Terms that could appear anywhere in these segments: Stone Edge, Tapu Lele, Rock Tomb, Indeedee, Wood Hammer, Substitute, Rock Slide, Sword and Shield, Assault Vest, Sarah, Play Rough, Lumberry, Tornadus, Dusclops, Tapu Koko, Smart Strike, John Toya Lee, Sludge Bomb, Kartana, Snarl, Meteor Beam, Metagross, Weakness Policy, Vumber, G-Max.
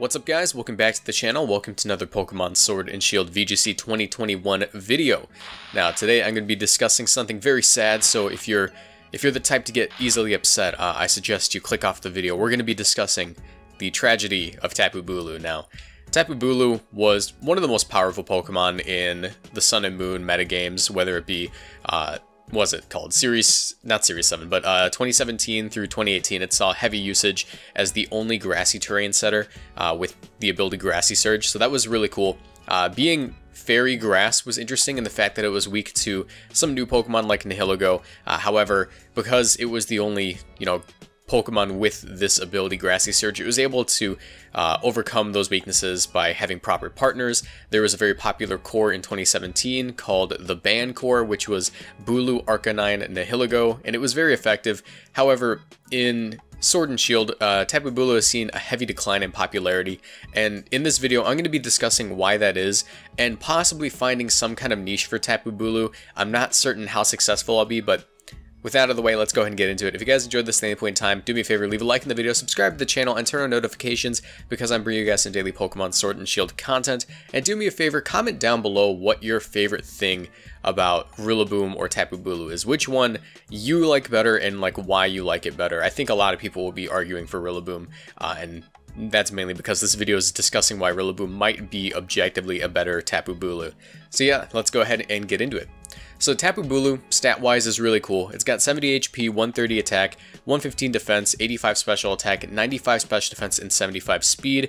What's up guys, welcome back to the channel, welcome to another Pokemon Sword and Shield VGC 2021 video. Now today I'm going to be discussing something very sad, so if you're the type to get easily upset, I suggest you click off the video. We're going to be discussing the tragedy of Tapu Bulu. Now, Tapu Bulu was one of the most powerful Pokemon in the Sun and Moon metagames, whether it be, what was it called? Series 7, but 2017 through 2018, it saw heavy usage as the only grassy terrain setter with the ability Grassy Surge, so that was really cool. Being fairy grass was interesting in the fact that it was weak to some new Pokemon like Nihilego. However, because it was the only, you know, Pokemon with this ability, Grassy Surge, it was able to overcome those weaknesses by having proper partners. There was a very popular core in 2017 called the Ban Core, which was Bulu, Arcanine, Nihilego, and it was very effective. However, in Sword and Shield, Tapu Bulu has seen a heavy decline in popularity, and in this video, I'm going to be discussing why that is, and possibly finding some kind of niche for Tapu Bulu. I'm not certain how successful I'll be, but with that out of the way, let's go ahead and get into it. If you guys enjoyed this at any point in time, do me a favor, leave a like in the video, subscribe to the channel, and turn on notifications because I'm bringing you guys some daily Pokemon Sword and Shield content. And do me a favor, comment down below what your favorite thing about Rillaboom or Tapu Bulu is. Which one you like better and like why you like it better. I think a lot of people will be arguing for Rillaboom, and that's mainly because this video is discussing why Rillaboom might be objectively a better Tapu Bulu. So yeah, let's go ahead and get into it. So Tapu Bulu, stat-wise, is really cool. It's got 70 HP, 130 attack, 115 defense, 85 special attack, 95 special defense, and 75 speed.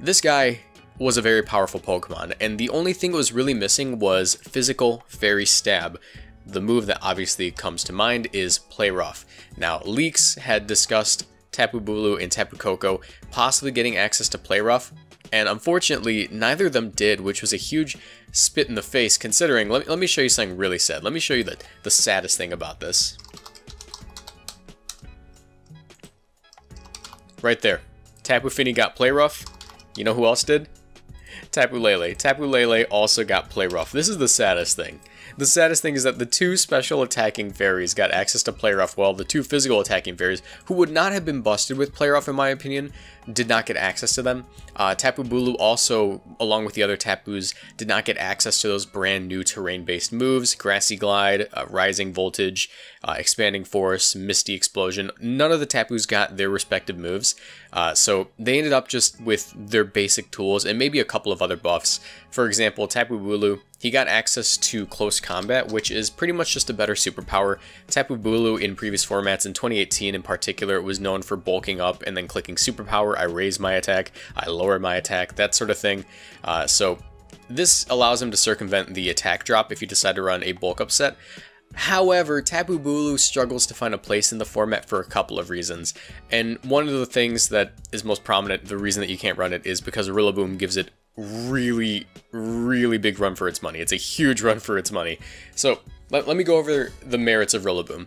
This guy was a very powerful Pokemon, and the only thing it was really missing was physical fairy stab. The move that obviously comes to mind is Play Rough. Now, leaks had discussed Tapu Bulu and Tapu Koko possibly getting access to Play Rough, and unfortunately, neither of them did, which was a huge spit in the face, considering, let me show you something really sad. Let me show you the saddest thing about this. Right there. Tapu Fini got Play Rough. You know who else did? Tapu Lele. Tapu Lele also got Play Rough. This is the saddest thing. The saddest thing is that the two special attacking fairies got access to Play Rough, while the two physical attacking fairies, who would not have been busted with Play Rough in my opinion, did not get access to them. Tapu Bulu also, along with the other Tapus, did not get access to those brand new terrain-based moves, Grassy Glide, Rising Voltage, Expanding Force, Misty Explosion. None of the Tapus got their respective moves, so they ended up just with their basic tools and maybe a couple of other buffs. For example, Tapu Bulu, he got access to Close Combat, which is pretty much just a better superpower. Tapu Bulu in previous formats, in 2018 in particular, it was known for bulking up and then clicking Superpower. I raise my attack, I lower my attack, that sort of thing. So this allows him to circumvent the attack drop if you decide to run a bulk up set. However, Tapu Bulu struggles to find a place in the format for a couple of reasons, and one of the things that is most prominent, the reason that you can't run it, is because Rillaboom gives it really big run for its money. It's a huge run for its money. So let me go over the merits of Rillaboom.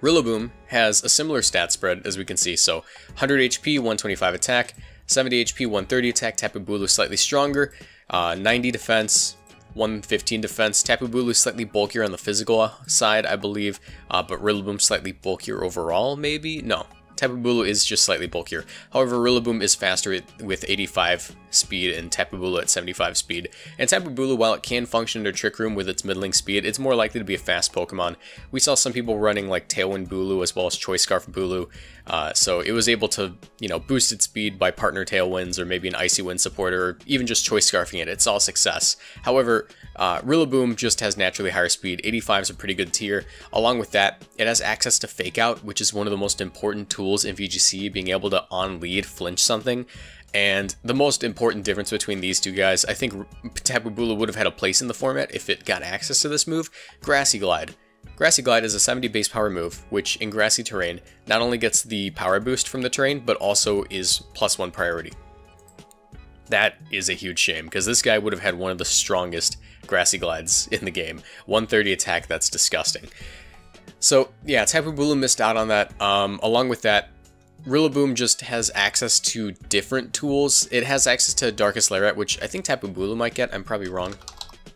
Rillaboom has a similar stat spread, as we can see, so 100 HP, 125 attack, 70 HP, 130 attack, Tapu Bulu slightly stronger, 90 defense, 115 defense. Tapu Bulu slightly bulkier on the physical side, I believe, but Rillaboom slightly bulkier overall, maybe? No. Tapu Bulu is just slightly bulkier. However, Rillaboom is faster with 85 speed and Tapu Bulu at 75 speed. And Tapu Bulu, while it can function under Trick Room with its middling speed, it's more likely to be a fast Pokemon. We saw some people running like Tailwind Bulu as well as Choice Scarf Bulu, so it was able to, you know, boost its speed by partner Tailwinds or maybe an Icy Wind supporter, or even just Choice Scarfing it. It's all success. However, Rillaboom just has naturally higher speed. 85 is a pretty good tier. Along with that, it has access to Fake Out, which is one of the most important tools in VGC, being able to on-lead flinch something. And the most important difference between these two guys, I think Tapu Bulu would have had a place in the format if it got access to this move, Grassy Glide. Grassy Glide is a 70 base power move, which in grassy terrain not only gets the power boost from the terrain, but also is +1 priority. That is a huge shame, because this guy would have had one of the strongest Grassy Glides in the game. 130 attack, that's disgusting. So yeah, Tapu Bulu missed out on that. Along with that, Rillaboom just has access to different tools. It has access to Darkest Lairet, which I think Tapu Bulu might get. I'm probably wrong.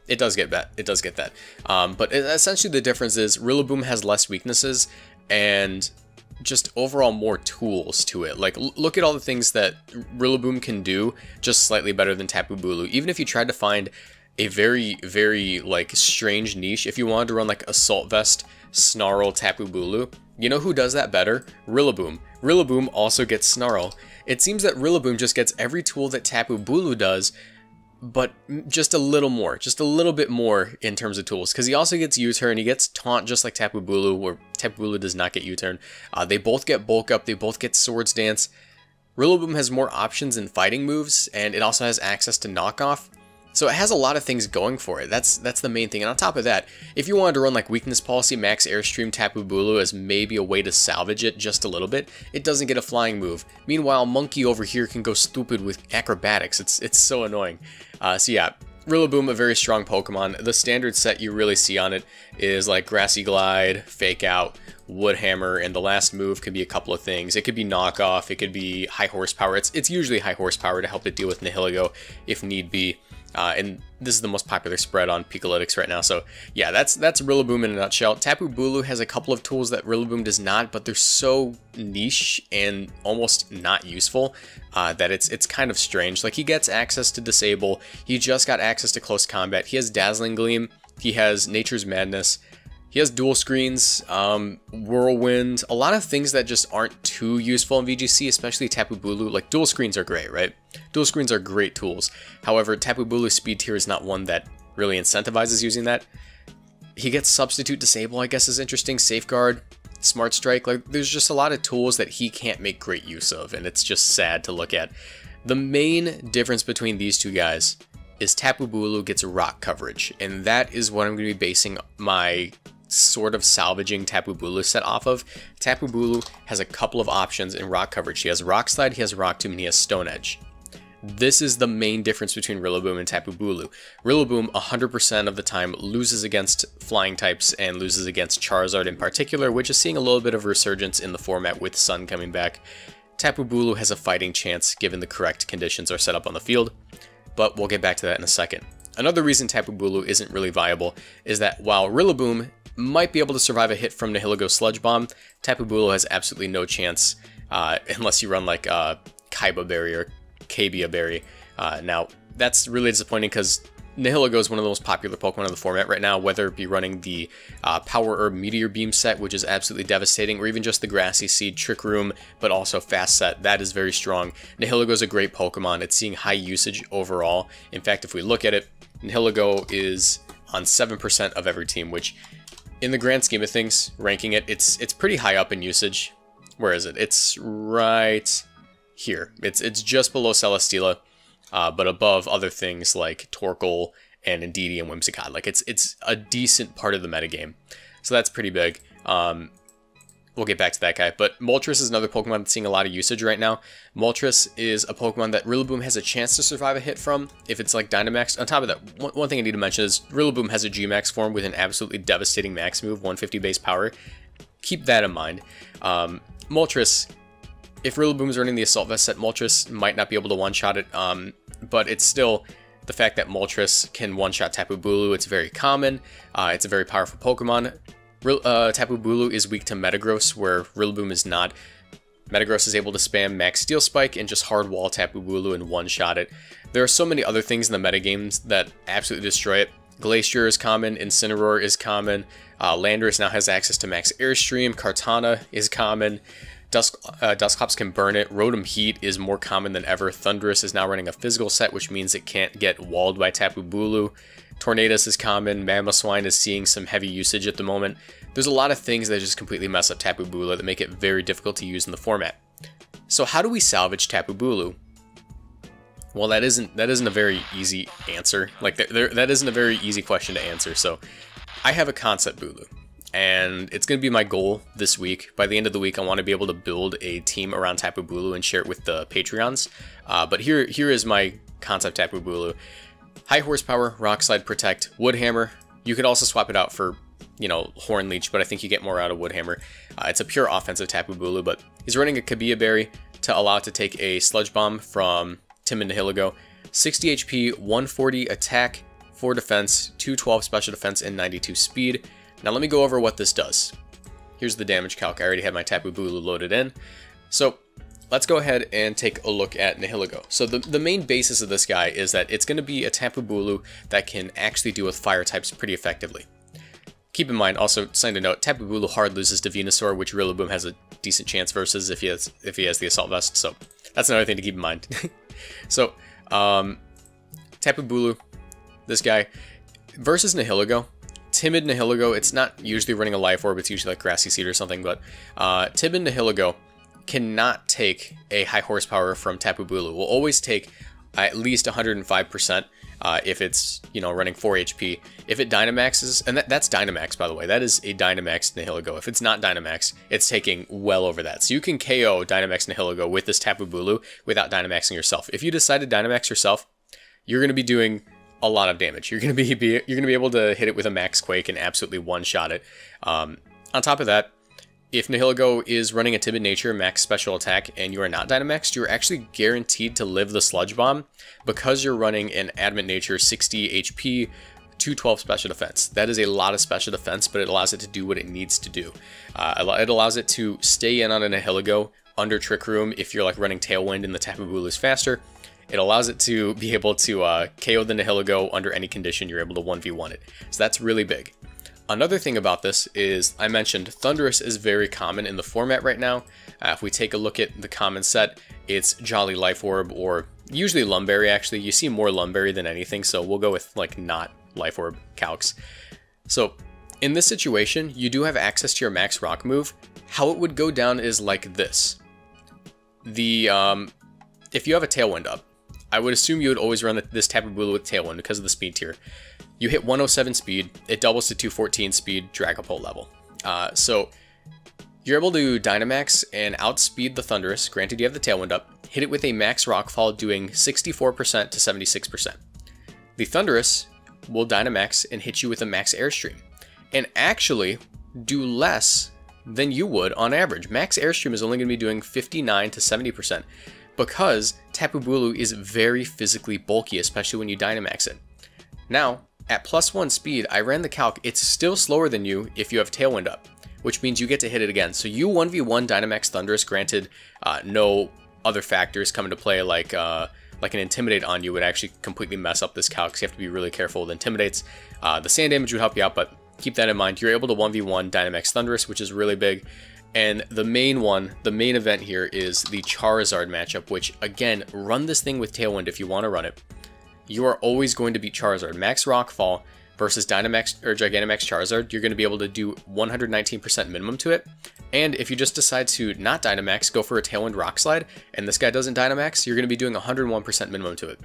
It does get that. It does get that. But essentially the difference is Rillaboom has less weaknesses, and just overall more tools to it. Like, look at all the things that Rillaboom can do just slightly better than Tapu Bulu. Even if you tried to find a very, very, like, strange niche, if you wanted to run, like, Assault Vest, Snarl, Tapu Bulu, you know who does that better? Rillaboom. Rillaboom also gets Snarl. It seems that Rillaboom just gets every tool that Tapu Bulu does, but just a little more, just a little bit more in terms of tools, because he also gets U-turn, he gets taunt just like Tapu Bulu, where Tapu Bulu does not get U-turn. They both get bulk up, they both get swords dance. Rillaboom has more options in fighting moves, and it also has access to knock off. So it has a lot of things going for it. That's the main thing. And on top of that, if you wanted to run like weakness policy, Max Airstream, Tapu Bulu as maybe a way to salvage it just a little bit, it doesn't get a flying move. Meanwhile, Monkey over here can go stupid with acrobatics. It's so annoying. So yeah, Rillaboom, a very strong Pokemon. The standard set you really see on it is like Grassy Glide, Fake Out, Wood Hammer, and the last move could be a couple of things. It could be Knock Off, it could be High Horsepower. It's usually High Horsepower to help it deal with Nihilego if need be. And this is the most popular spread on Picolytics right now. So yeah, that's Rillaboom in a nutshell. Tapu Bulu has a couple of tools that Rillaboom does not, but they're so niche and almost not useful that it's kind of strange. Like, he gets access to Disable. He just got access to Close Combat. He has Dazzling Gleam. He has Nature's Madness. He has dual screens, Whirlwind, a lot of things that just aren't too useful in VGC, especially Tapu Bulu. Like, dual screens are great, right? Dual screens are great tools. However, Tapu Bulu's speed tier is not one that really incentivizes using that. He gets Substitute Disable, I guess, is interesting. Safeguard, Smart Strike. Like, there's just a lot of tools that he can't make great use of, and it's just sad to look at. The main difference between these two guys is Tapu Bulu gets rock coverage, and that is what I'm going to be basing my sort of salvaging Tapu Bulu set off of. Tapu Bulu has a couple of options in rock coverage. He has Rock Slide, he has Rock Tomb, and he has Stone Edge. This is the main difference between Rillaboom and Tapu Bulu. Rillaboom 100% of the time loses against flying types and loses against Charizard in particular, which is seeing a little bit of resurgence in the format with Sun coming back. Tapu Bulu has a fighting chance given the correct conditions are set up on the field, but we'll get back to that in a second. Another reason Tapu Bulu isn't really viable is that while Rillaboom might be able to survive a hit from Nihilego Sludge Bomb, Tapu Bulu has absolutely no chance unless you run like Kabia Berry or Kabia Berry. Now, that's really disappointing because Nihilego is one of the most popular Pokemon in the format right now, whether it be running the Power Herb Meteor Beam set, which is absolutely devastating, or even just the Grassy Seed Trick Room, but also Fast set. That is very strong. Nihilego is a great Pokemon. It's seeing high usage overall. In fact, if we look at it, Nihilego is on 7% of every team, which in the grand scheme of things, ranking it, it's pretty high up in usage. Where is it? It's right here. It's just below Celesteela, but above other things like Torkoal and Indeedee and Whimsicott. Like, it's a decent part of the metagame. So that's pretty big. We'll get back to that guy, but Moltres is another Pokemon that's seeing a lot of usage right now. Moltres is a Pokemon that Rillaboom has a chance to survive a hit from if it's like Dynamax. On top of that, one thing I need to mention is Rillaboom has a G-Max form with an absolutely devastating max move, 150 base power. Keep that in mind. Moltres, if Rillaboom is running the Assault Vest set, Moltres might not be able to one-shot it, but it's still the fact that Moltres can one-shot Tapu Bulu. It's very common. It's a very powerful Pokemon. Tapu Bulu is weak to Metagross, where Rillaboom is not. Metagross is able to spam Max Steel Spike and just hard wall Tapu Bulu and one-shot it. There are so many other things in the metagames that absolutely destroy it. Glacier is common, Incineroar is common, Landorus now has access to Max Airstream, Kartana is common, Dusclops can burn it, Rotom Heat is more common than ever, Thundurus is now running a physical set, which means it can't get walled by Tapu Bulu. Tornadus is common, Mamoswine is seeing some heavy usage at the moment. There's a lot of things that just completely mess up Tapu Bulu that make it very difficult to use in the format. So how do we salvage Tapu Bulu? Well, that isn't a very easy answer. Like, that isn't a very easy question to answer. So I have a concept Bulu, and it's going to be my goal this week. By the end of the week, I want to be able to build a team around Tapu Bulu and share it with the Patreons. But here is my concept Tapu Bulu. High Horsepower, Rock Slide, Protect, Wood Hammer. You could also swap it out for, you know, Horn Leech, but I think you get more out of Wood Hammer. It's a pure offensive Tapu Bulu, but he's running a Kabia Berry to allow it to take a Sludge Bomb from Tim and Nihilego. 60 HP, 140 attack, 4 defense, 212 special defense, and 92 speed. Now let me go over what this does. Here's the damage calc. I already have my Tapu Bulu loaded in. So let's go ahead and take a look at Nihilego. So the main basis of this guy is that it's going to be a Tapu Bulu that can actually deal with fire types pretty effectively. Keep in mind, also, something to note, Tapu Bulu hard loses to Venusaur, which Rillaboom has a decent chance versus if he has the Assault Vest, so that's another thing to keep in mind. So, Tapu Bulu, this guy, versus Nihilego. Timid Nihilego, it's not usually running a Life Orb, it's usually like Grassy Seed or something, but Timid Nihilego cannot take a High Horsepower from Tapu Bulu. Will always take at least 105%. If it's, you know, running 4 HP. If it Dynamaxes, and that's Dynamax, by the way. That is a Dynamax Nihilego. If it's not Dynamax, it's taking well over that. So you can KO Dynamax Nihilego with this Tapu Bulu without Dynamaxing yourself. If you decide to Dynamax yourself, you're going to be doing a lot of damage. You're going to be able to hit it with a Max Quake and absolutely one-shot it. On top of that, if Nihilego is running a Timid Nature Max Special Attack and you are not Dynamaxed, you're actually guaranteed to live the Sludge Bomb because you're running an Adamant Nature 60 HP 212 Special Defense. That is a lot of Special Defense, but it allows it to do what it needs to do. It allows it to stay in on a Nihilego under Trick Room if you're like running Tailwind and the Tapu Bulu is faster. It allows it to be able to KO the Nihilego under any condition. You're able to 1v1 it. So that's really big. Another thing about this is, I mentioned Thundurus is very common in the format right now. If we take a look at the common set, it's Jolly, Life Orb, or usually Lumberry actually. You see more Lumberry than anything, so we'll go with like not Life Orb calcs. So in this situation, you do have access to your Max Rock move. How it would go down is like this. If you have a Tailwind up, I would assume you would always run this Tapu Bulu with Tailwind because of the speed tier. You hit 107 speed, it doubles to 214 speed, Dragapult level. So you're able to Dynamax and outspeed the Thundurus, granted you have the Tailwind up, hit it with a Max Rockfall doing 64% to 76%. The Thundurus will Dynamax and hit you with a Max Airstream, and actually do less than you would on average. Max Airstream is only going to be doing 59 to 70%. Because Tapu Bulu is very physically bulky, especially when you Dynamax it. Now, at +1 speed, I ran the calc, it's still slower than you if you have Tailwind up, which means you get to hit it again. So you 1v1 Dynamax Thundurus, granted no other factors come into play like an Intimidate on you would actually completely mess up this calc, so you have to be really careful with Intimidates. The sand damage would help you out, but keep that in mind. You're able to 1v1 Dynamax Thundurus, which is really big. And the main event here is the Charizard matchup, which, again, run this thing with Tailwind if you want to run it. You are always going to beat Charizard. Max Rockfall versus Dynamax or Gigantamax Charizard, you're going to be able to do 119% minimum to it. And if you just decide to not Dynamax, go for a Tailwind Rock Slide, and this guy doesn't Dynamax, you're going to be doing 101% minimum to it.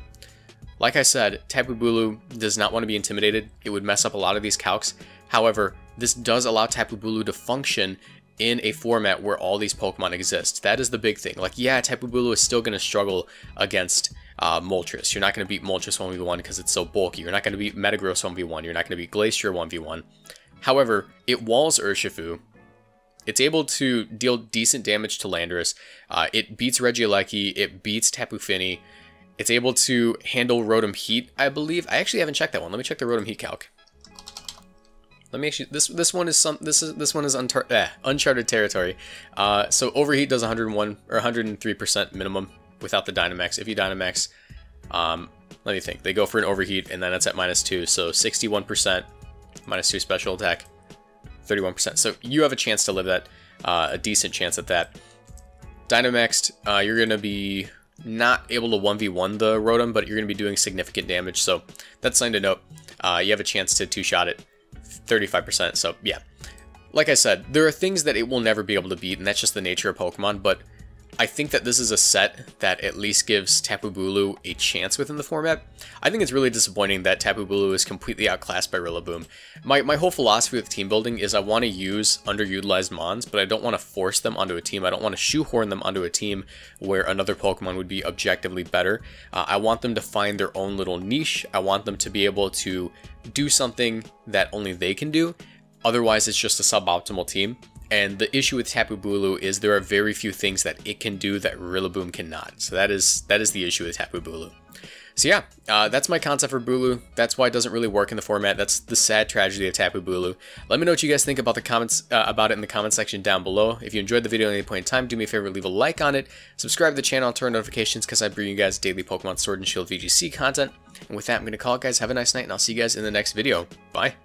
Like I said, Tapu Bulu does not want to be intimidated. It would mess up a lot of these calcs. However, this does allow Tapu Bulu to function in a format where all these Pokemon exist. That is the big thing. Like, yeah, Tapu Bulu is still going to struggle against Moltres. You're not going to beat Moltres 1v1 because it's so bulky. You're not going to beat Metagross 1v1. You're not going to beat Glacier 1v1. However, it walls Urshifu. It's able to deal decent damage to Landorus. It beats Regieleki. It beats Tapu Fini. It's able to handle Rotom Heat, I believe. I actually haven't checked that one. Let me check the Rotom Heat calc. Let me actually, this one is uncharted territory. So Overheat does 101 or 103% minimum without the Dynamax. If you Dynamax, let me think. They go for an Overheat and then it's at -2. So 61%, -2 special attack, 31%. So you have a chance to live that, a decent chance at that. Dynamaxed, you're going to be not able to 1v1 the Rotom, but you're going to be doing significant damage. So that's something to note. You have a chance to two-shot it. 35%, so yeah. Like I said, there are things that it will never be able to beat, and that's just the nature of Pokemon, but I think that this is a set that at least gives Tapu Bulu a chance within the format. I think it's really disappointing that Tapu Bulu is completely outclassed by Rillaboom. My whole philosophy with team building is I want to use underutilized Mons, but I don't want to force them onto a team. I don't want to shoehorn them onto a team where another Pokemon would be objectively better. I want them to find their own little niche. I want them to be able to do something that only they can do. Otherwise, it's just a suboptimal team. And the issue with Tapu Bulu is there are very few things that it can do that Rillaboom cannot. So that is the issue with Tapu Bulu. So yeah, that's my concept for Bulu. That's why it doesn't really work in the format. That's the sad tragedy of Tapu Bulu. Let me know what you guys think about the comments about it in the comment section down below. If you enjoyed the video at any point in time, do me a favor, leave a like on it, subscribe to the channel, turn on notifications because I bring you guys daily Pokemon Sword and Shield VGC content. And with that, I'm going to call it, guys. Have a nice night, and I'll see you guys in the next video. Bye.